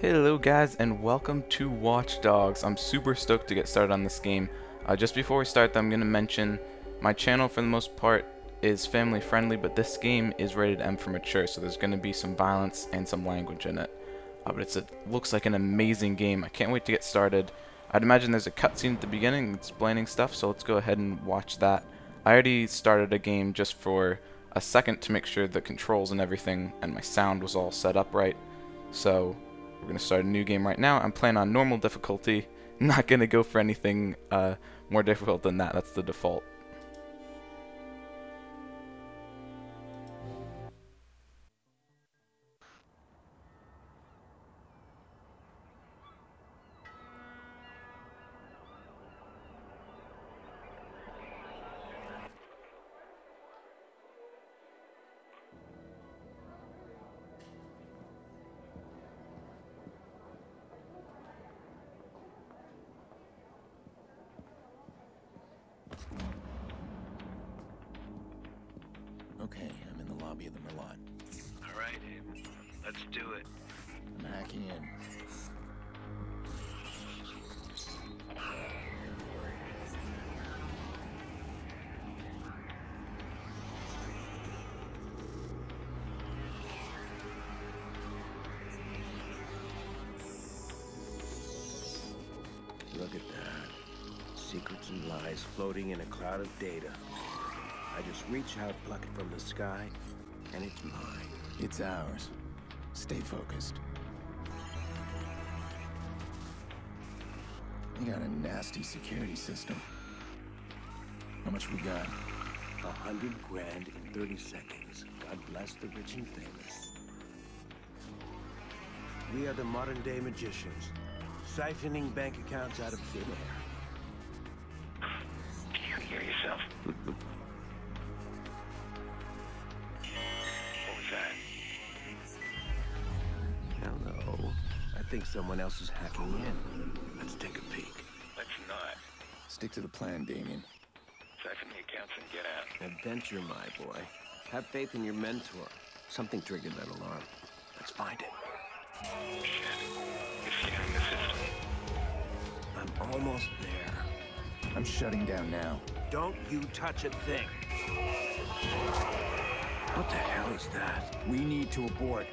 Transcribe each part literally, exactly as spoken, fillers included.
Hello guys and welcome to Watch Dogs. I'm super stoked to get started on this game. Uh, just before we start though, I'm going to mention my channel for the most part is family friendly, but this game is rated M for mature, so there's going to be some violence and some language in it. Uh, but it's a, looks like an amazing game. I can't wait to get started. I'd imagine there's a cutscene at the beginning explaining stuff, so let's go ahead and watch that. I already started a game just for a second to make sure the controls and everything and my sound was all set up right. So we're going to start a new game right now. I'm playing on normal difficulty. I'm not going to go for anything uh, more difficult than that. That's the default. Okay, I'm in the lobby of the Milan. Alright, let's do it. I'm hacking in. Look at that. Secrets and lies floating in a cloud of data. I just reach out, pluck it from the sky, and it's mine. It's ours. Stay focused. We got a nasty security system. How much we got? A hundred grand in thirty seconds. God bless the rich and famous. We are the modern-day magicians, siphoning bank accounts out of thin air. Do you hear yourself? I think someone else is hacking in. Let's take a peek. Let's not. Stick to the plan, Damien. Siphon the accounts and get out. Adventure, my boy. Have faith in your mentor. Something triggered that alarm. Let's find it. Shit. It's scanning the system. I'm almost there. I'm shutting down now. Don't you touch a thing. What the hell is that? We need to abort.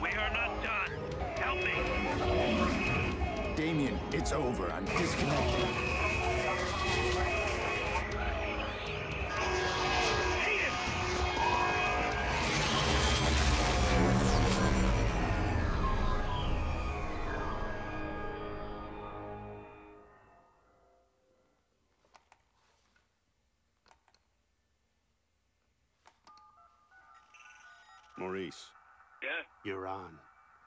We are not done. Help me. Damien, it's over. I'm disconnected. Maurice. Yeah? You're on.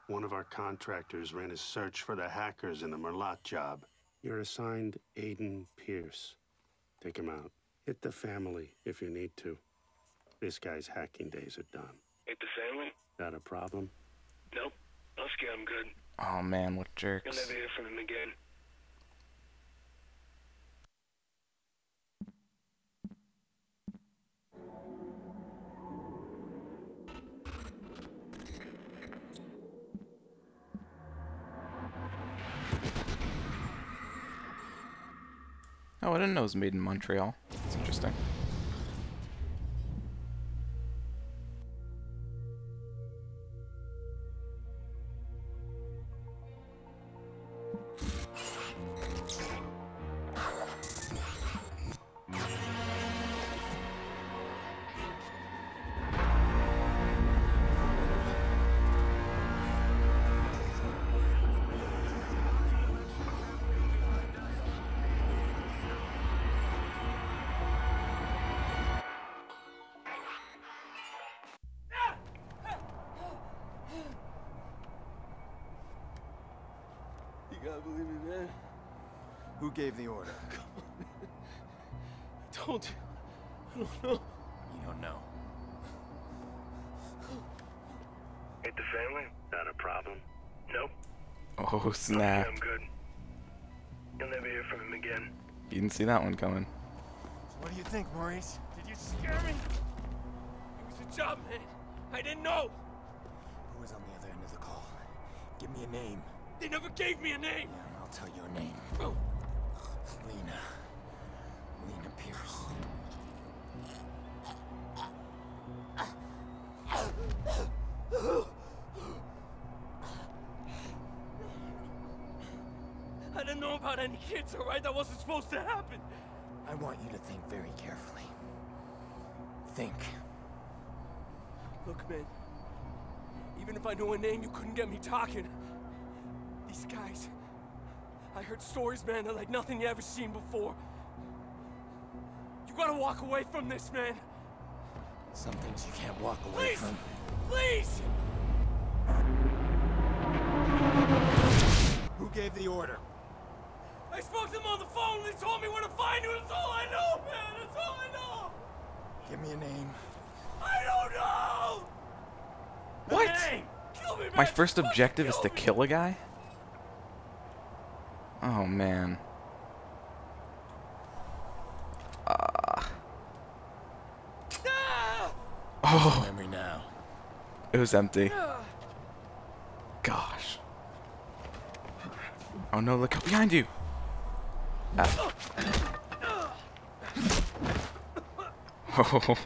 One of our contractors ran a search for the hackers in the Merlot job. You're assigned Aiden Pearce. Take him out. Hit the family if you need to. This guy's hacking days are done. Hit the family? Not a problem? Nope. I'll scare him good. Oh man, what jerks. You'll never hear from him again. Oh, I didn't know it was made in Montreal. That's interesting. You gotta believe me, man. Who gave the order? Come on, man. I told you. I don't know. You don't know. Hit the family? Not a problem. Nope. Oh, snap. Okay, I'm good. You'll never hear from him again. You didn't see that one coming. What do you think, Maurice? Did you scare me? It was a job, man. I didn't know. Who was on the other end of the call? Give me a name. They never gave me a name! Yeah, I'll tell you a name. Oh. Lena. Lena Pierce. I didn't know about any kids, alright? That wasn't supposed to happen. I want you to think very carefully. Think. Look, man. Even if I knew a name, you couldn't get me talking. These guys. I heard stories, man, they're like nothing you ever seen before. You gotta walk away from this, man. Some things you can't walk away Please. from. Please! Who gave the order? I spoke to them on the phone and they told me where to find you. That's all I know, man. That's all I know. Give me a name. I don't know! What? Hey, kill me, man. My first objective is to kill a guy? Oh, man. Uh... Oh. Memory now. It was empty. Gosh. Oh no, look out behind you! Ah. Oh.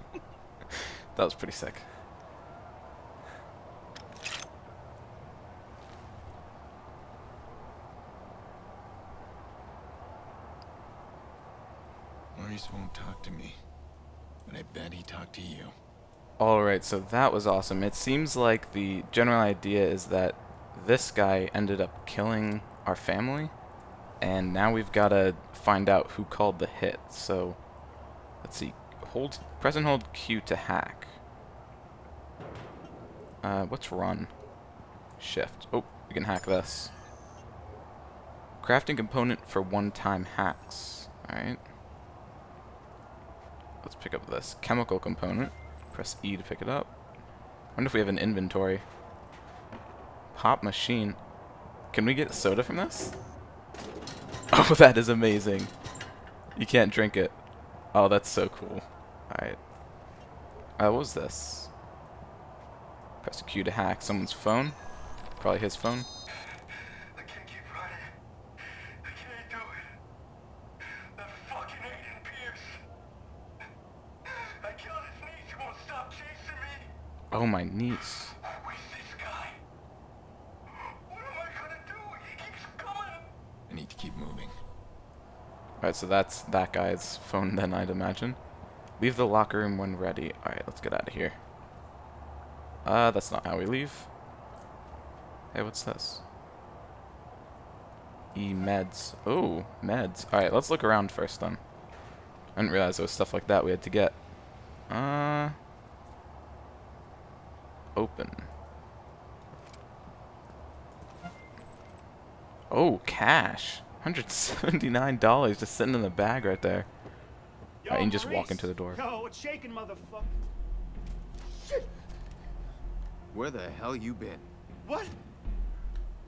That was pretty sick. Maurice won't talk to me, but I bet he talked to you. Alright, so that was awesome. It seems like the general idea is that this guy ended up killing our family, and now we've got to find out who called the hit. So, let's see. Hold, press and hold Q to hack. Uh, what's run? Shift. Oh, we can hack this. Crafting component for one-time hacks. Alright. Let's pick up this chemical component. Press E to pick it up. I wonder if we have an inventory. Pop machine. Can we get soda from this? Oh, that is amazing. You can't drink it. Oh, that's so cool. Alright. Uh, what was this? Press Q to hack someone's phone. Probably his phone. I can't keep running. I can't do it. That fucking Aiden Pearce. I killed his niece. He won't stop chasing me. Oh, my niece. Alright, so that's that guy's phone then, I'd imagine. Leave the locker room when ready. Alright, let's get out of here. Uh, that's not how we leave. Hey, what's this? E meds. Oh, meds. Alright, let's look around first then. I didn't realize there was stuff like that we had to get. Uh... Open. Oh, cash! one hundred seventy-nine dollars just sitting in the bag right there. Yo, right, you can just Maurice. walk into the door. Yo, it's shaking, motherfucker. Shit. Where the hell you been? What?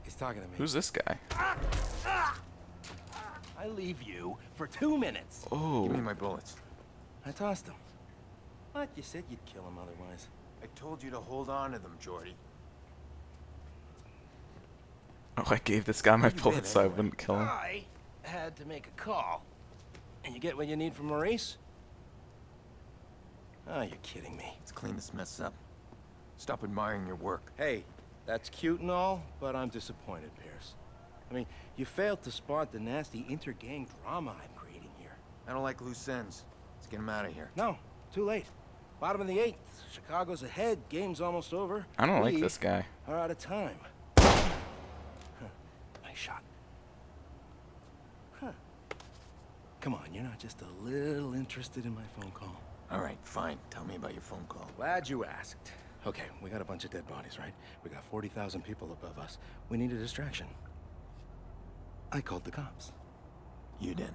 He's talking to me. Who's this guy? Ah, ah, ah. I leave you for two minutes. Oh. Give me my bullets. I tossed them. What? You said you'd kill him otherwise. I told you to hold on to them, Jordy. Oh, I gave this guy my bullets so I wouldn't kill him. I had to make a call. And you get what you need from Maurice? Oh, you're kidding me. Let's clean this mess up. Stop admiring your work. Hey, that's cute and all, but I'm disappointed, Pierce. I mean, you failed to spot the nasty inter-gang drama I'm creating here. I don't like loose ends. Let's get him out of here. No, too late. Bottom of the eighth. Chicago's ahead. Game's almost over. I don't like this guy. We are out of time. Shot. Huh. Come on, you're not just a little interested in my phone call. All right, fine. Tell me about your phone call. Glad you asked. Okay, we got a bunch of dead bodies, right? We got forty thousand people above us. We need a distraction. I called the cops. You did?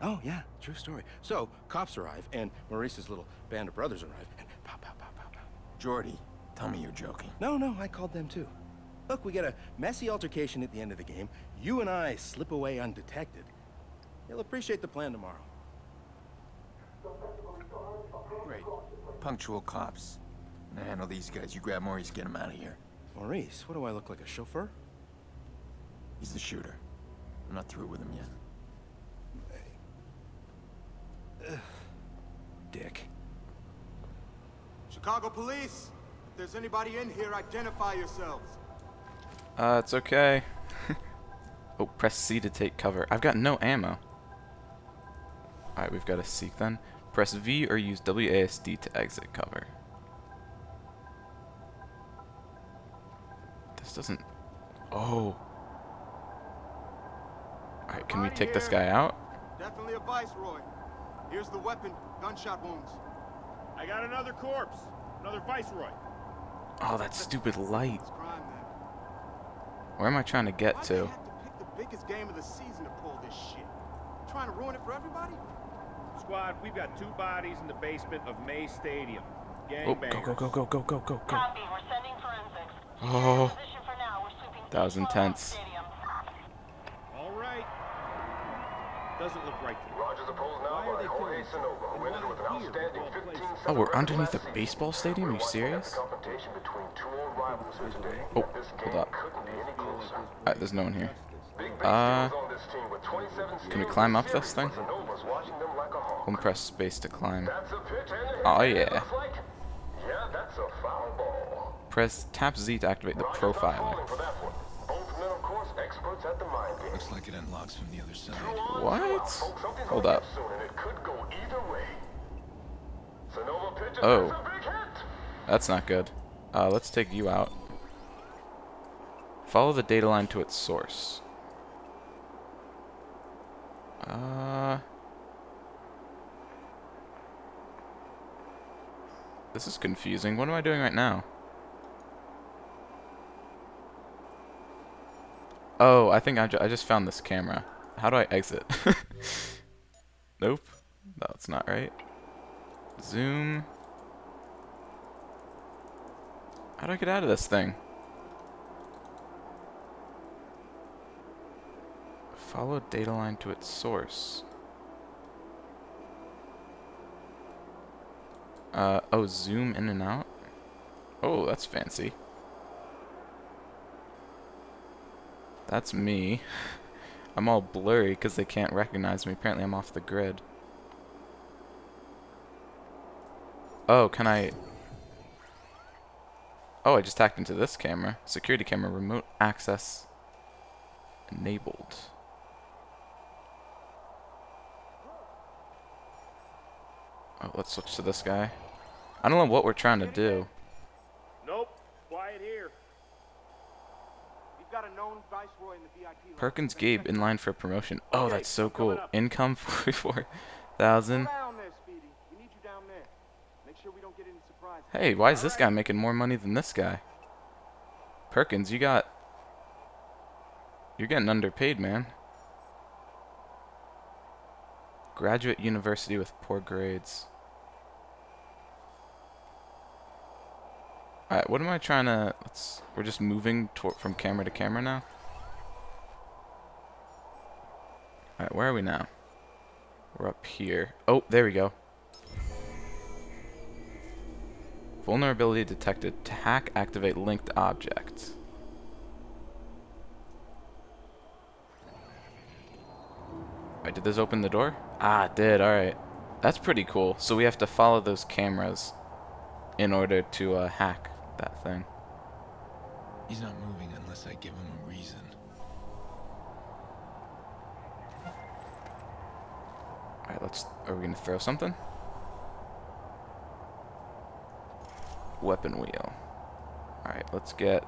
Oh, yeah. True story. So, cops arrive, and Maurice's little band of brothers arrive, and pop, pop, pop, pop, pop. Jordy, tell me you're joking. No, no, I called them, too. Look, we get a messy altercation at the end of the game. You and I slip away undetected. You'll appreciate the plan tomorrow. Great. Punctual cops. I handle these guys. You grab Maurice, get him out of here. Maurice? What do I look like, a chauffeur? He's the shooter. I'm not through with him yet. May. Dick. Chicago police! If there's anybody in here, identify yourselves. Uh, it's okay. Oh, press C to take cover. I've got no ammo. Alright, we've got to seek then. Press V or use W A S D to exit cover. This doesn't... Oh. Alright, can we take this guy out? Definitely a viceroy. Here's the weapon. Gunshot wounds. I got another corpse. Another viceroy. Oh, that stupid light. Where am I trying to get to? I have to pick the biggest game of the season to pull this shit. Trying to ruin it for everybody? Squad, we've got two bodies in the basement of May Stadium. Gang oh, bangers. Go, go, go, go, go, go, go. Copy, we're sending forensics. Oh, for now. We're that was intense. All right. Doesn't look right. Roger the polls now by Jorge Sanova, who ended with an outstanding fifteen. Oh, we're underneath a baseball stadium? Are you serious? Oh, hold up. Alright, there's no one here. Uh, can we climb up this thing? We'll press space to climb. Oh yeah. Press tap Z to activate the profiler. Looks like it unlocks from the other side. What? Hold up. Oh. That's not good. Uh, let's take you out. Follow the data line to its source. Uh, this is confusing. What am I doing right now? Oh, I think I, ju I just found this camera. How do I exit? Nope. That's not right. Zoom. How do I get out of this thing? Follow data line to its source. Uh, oh, zoom in and out? Oh, that's fancy. That's me. I'm all blurry because they can't recognize me. Apparently I'm off the grid. Oh, can I... Oh, I just hacked into this camera. Security camera, remote access enabled. Oh, let's switch to this guy. I don't know what we're trying to do. Nope. Quiet here. You've got a known viceroy in the V I P. Perkins Gabe in line for promotion. Oh, that's so cool. Income forty-four thousand. Hey, why is this guy making more money than this guy? Perkins, you got... You're getting underpaid, man. Graduate university with poor grades. Alright, what am I trying to... Let's, we're just moving toward, from camera to camera now? Alright, where are we now? We're up here. Oh, there we go. Vulnerability detected. To hack, activate linked object. Wait, did this open the door? Ah, it did. Alright. That's pretty cool. So we have to follow those cameras in order to uh, hack that thing. He's not moving unless I give him a reason. Alright, let's... Are we going to throw something? Weapon wheel. Alright, let's get...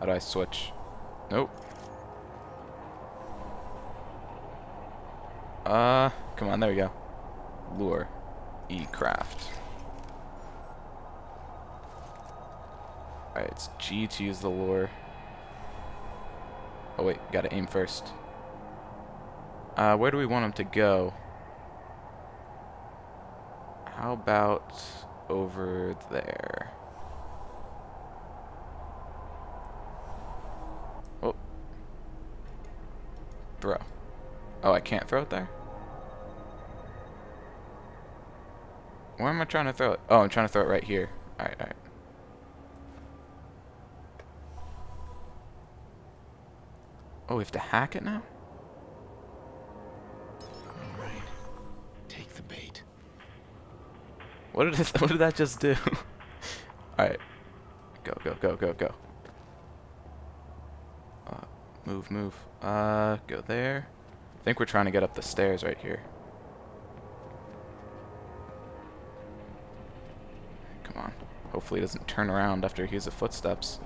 How do I switch? Nope. Uh, come on, there we go. Lure. E-craft. Alright, it's G to use the lure. Oh wait, gotta aim first. Uh, where do we want him to go? How about... over there. Oh. Throw. Oh, I can't throw it there? Where am I trying to throw it? Oh, I'm trying to throw it right here. Alright, alright. Oh, we have to hack it now? Alright. Take the bait. What did this, what did that just do? Alright. Go, go, go, go, go. Uh, move, move. Uh, go there. I think we're trying to get up the stairs right here. Come on. Hopefully he doesn't turn around after he hears the footsteps.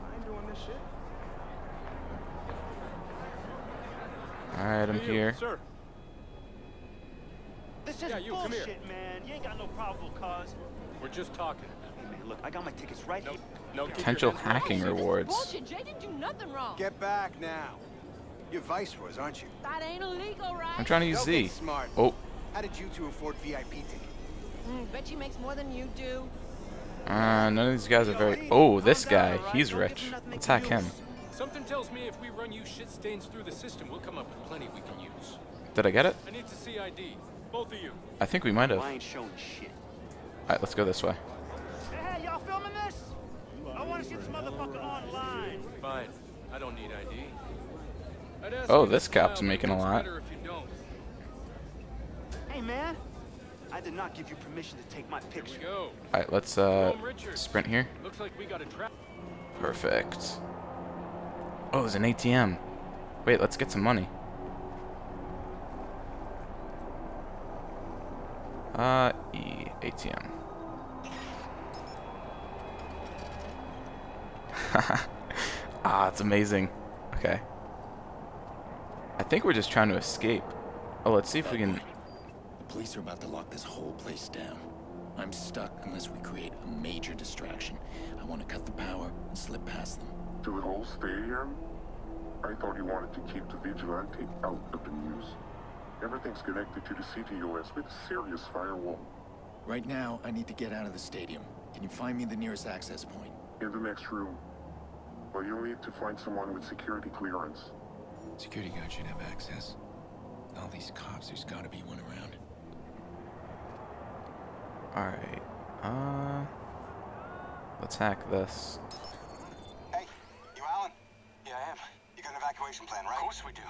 Alright, I'm here. Sir. This is yeah, you, bullshit, come here. Man. You ain't got no probable cause. We're just talking. Hey, man, look, I got my tickets right nope. here. No, potential hacking right. rewards. Bullshit. Jay didn't do nothing wrong. Get back now. You're viceroys, aren't you? That ain't illegal, right? I'm trying to use Z. Smart. Oh. How did you two afford V I P tickets? Mm, bet she makes more than you do. Uh, none of these guys are very... Oh, this guy. He's rich. Let's hack him. Something tells me if we run you shit stains through the system, we'll come up with plenty we can use. Did I get it? I need to see I D. Both of you. I think we might have. I ain't showing shit. Alright, let's go this way. Hey, y'all filming this? I want to see this motherfucker online. Fine. I don't need I D. Oh, this cop's making a lot. Hey, man. I did not give you permission to take my picture. Alright, let's uh, sprint here. Looks like we got a trap. Perfect. Oh, there's an A T M. Wait, let's get some money. Uh, E, A T M. Ah, it's amazing. Okay. I think we're just trying to escape. Oh, let's see if we can... The police are about to lock this whole place down. I'm stuck unless we create a major distraction. I want to cut the power and slip past them. To the whole stadium? I thought you wanted to keep the vigilante out of the news. Everything's connected to the C T O S with a serious firewall. Right now, I need to get out of the stadium. Can you find me the nearest access point? In the next room. Well, you'll need to find someone with security clearance. Security guard should have access. All these cops, there's gotta be one around. Alright, uh... let's hack this. Plan, right? Of course we do.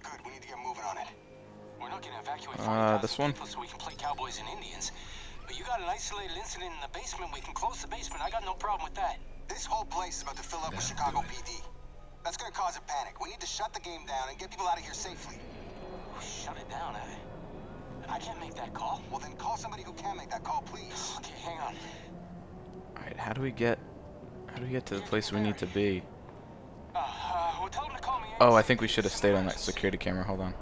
Good, we need to get moving on it. We're not gonna evacuate uh, this one. So we can play cowboys and Indians. But you got an isolated incident in the basement, we can close the basement. I got no problem with that. This whole place is about to fill up yeah, with Chicago P D. That's gonna cause a panic. We need to shut the game down and get people out of here safely. Shut it down, I, I can't make that call. Well then call somebody who can make that call, please. Okay, hang on. Alright, how do we get how do we get to the place we need to be? Uh, uh, well, tell them to call me. Oh, I think we should have stayed on that security camera. Hold on.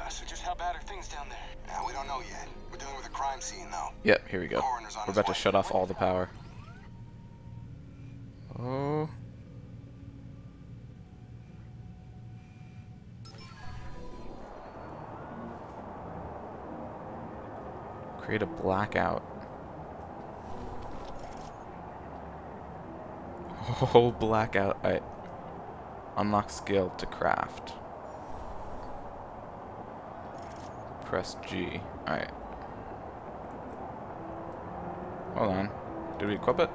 Uh, so just how bad are things down there? Uh, we don't know yet. We're dealing with a crime scene, though. Yep, here we go. We're about to shut off all the power. Oh. Create a blackout. Oh, blackout. Alright. Unlock skill to craft. Press G. Alright. Hold on. Did we equip it?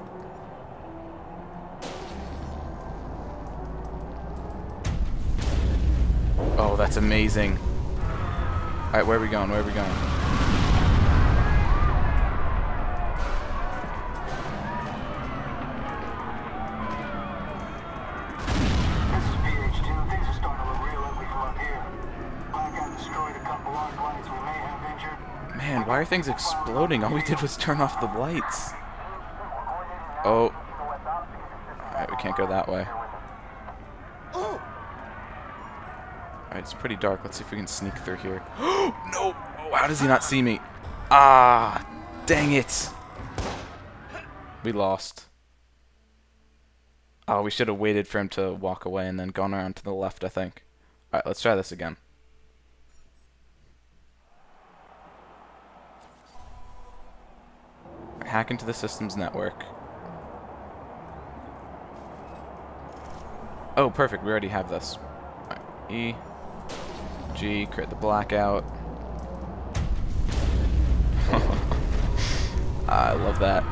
Oh, that's amazing. Alright, where are we going? Where are we going? Man, why are things exploding? All we did was turn off the lights. Oh. Alright, we can't go that way. Alright, it's pretty dark. Let's see if we can sneak through here. No! Oh, how does he not see me? Ah, dang it. We lost. Oh, we should have waited for him to walk away and then gone around to the left, I think. Alright, let's try this again. Hack into the system's network. Oh, perfect. We already have this. Right. E, G, create the blackout. I love that.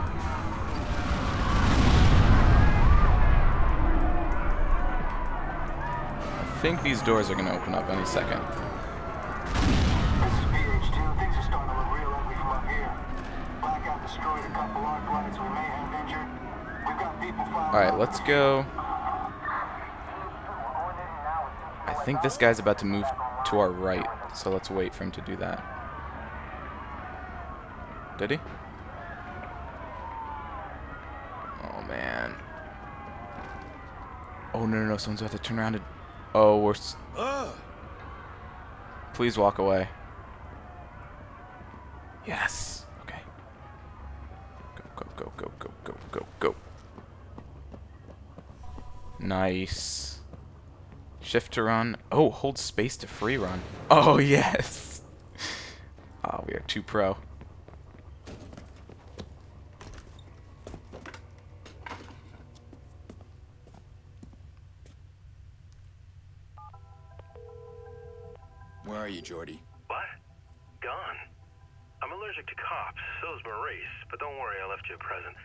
think these doors are going to open up any second. This is P H two. Things are starting to look real ugly from up here. Blackout destroyed a couple arc lights we may have injured. We've got people following. Alright, let's go. I think this guy's about to move to our right, so let's wait for him to do that. Did he? Oh, man. Oh, no, no, no. Someone's about to turn around and... Oh, we're... S Ugh. Please walk away. Yes. Okay. Go, go, go, go, go, go, go, go. Nice. Shift to run. Oh, hold space to free run. Oh, yes. Oh, we are too pro. Where are you, Jordy? What? Gone. I'm allergic to cops, so's Maurice, but don't worry, I left you a present.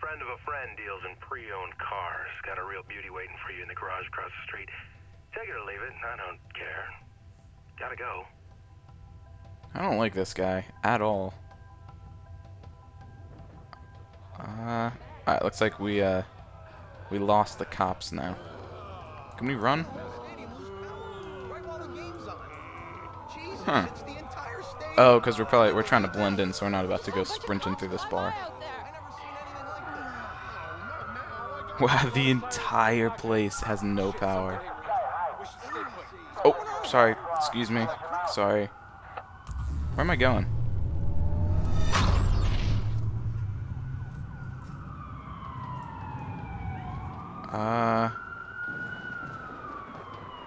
Friend of a friend deals in pre-owned cars. Got a real beauty waiting for you in the garage across the street. Take it or leave it, I don't care. Gotta go. I don't like this guy at all. Uh, alright, looks like we, uh, we lost the cops now. Can we run? Huh. Oh, because we're probably we're trying to blend in, so we're not about to go sprinting through this bar. Wow, the entire place has no power. Oh, sorry. Excuse me. Sorry. Where am I going? Uh...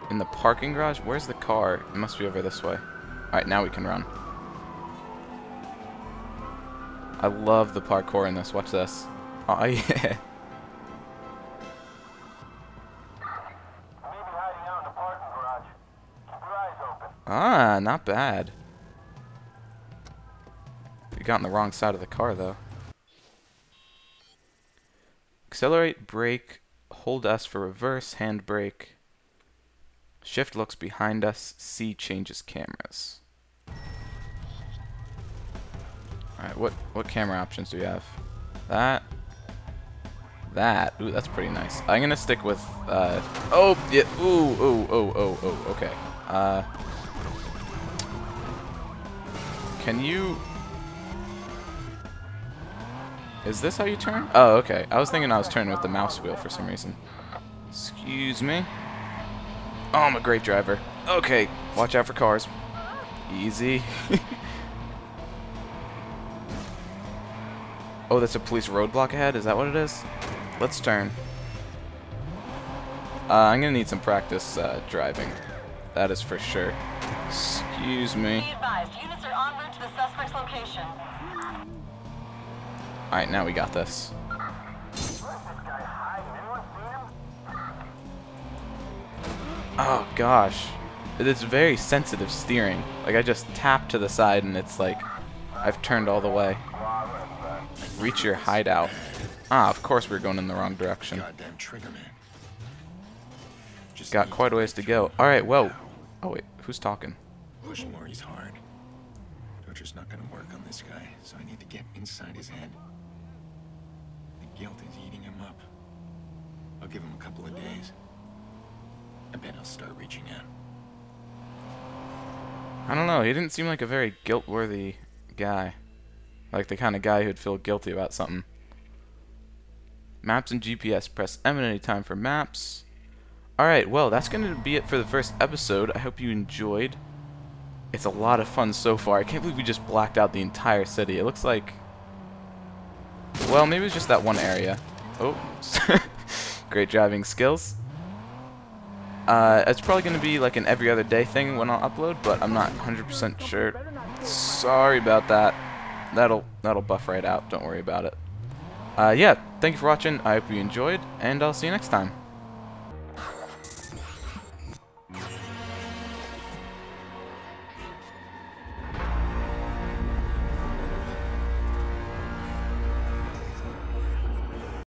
In the parking garage? Where's the car? It must be over this way. Alright, now we can run. I love the parkour in this. Watch this. Oh, yeah. Ah, not bad. We got on the wrong side of the car, though. Accelerate, brake, hold S for reverse, handbrake. Shift looks behind us, C changes cameras. Alright, what, what camera options do we have? That. That. Ooh, that's pretty nice. I'm gonna stick with, uh... Oh, yeah, ooh, ooh, oh, oh, oh, okay. Uh... Can you... Is this how you turn? Oh, okay. I was thinking I was turning with the mouse wheel for some reason. Excuse me. Oh, I'm a great driver. Okay, watch out for cars. Easy. Oh, that's a police roadblock ahead? Is that what it is? Let's turn. Uh, I'm gonna need some practice uh, driving. That is for sure. Excuse me. Alright, now we got this. Oh gosh, it's very sensitive steering. Like I just tap to the side and it's like I've turned all the way. Reach your hideout. Ah, of course we're going in the wrong direction. Goddamn trigger man. Just got quite a ways to go. All right, well. Oh wait, who's talking? Push Maurice hard. Torture's not gonna work on this guy, so I need to get inside his head. The guilt is eating him up. I'll give him a couple of days. I bet I'll start reaching out. I don't know. He didn't seem like a very guilt-worthy guy. Like the kind of guy who'd feel guilty about something. Maps and G P S. Press M at any time for maps. Alright, well, that's going to be it for the first episode. I hope you enjoyed. It's a lot of fun so far. I can't believe we just blacked out the entire city. It looks like... Well, maybe it's just that one area. Oh. Great driving skills. Uh, it's probably going to be like an every other day thing when I'll upload, but I'm not one hundred percent sure. Sorry about that. That'll that'll buff right out. Don't worry about it. Uh, yeah, thank you for watching. I hope you enjoyed, and I'll see you next time.